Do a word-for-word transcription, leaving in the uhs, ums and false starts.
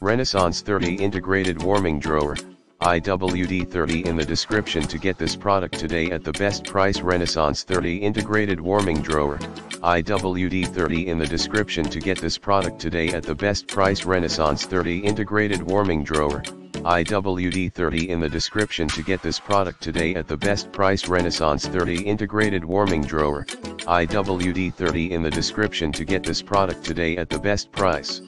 Renaissance thirty Integrated Warming Drawer, I W D thirty in the description to get this product today at the best price. Renaissance thirty Integrated Warming Drawer, I W D thirty in the description to get this product today at the best price. Renaissance thirty Integrated Warming Drawer, I W D thirty in the description to get this product today at the best price. Renaissance thirty Integrated Warming Drawer, I W D thirty in the description to get this product today at the best price.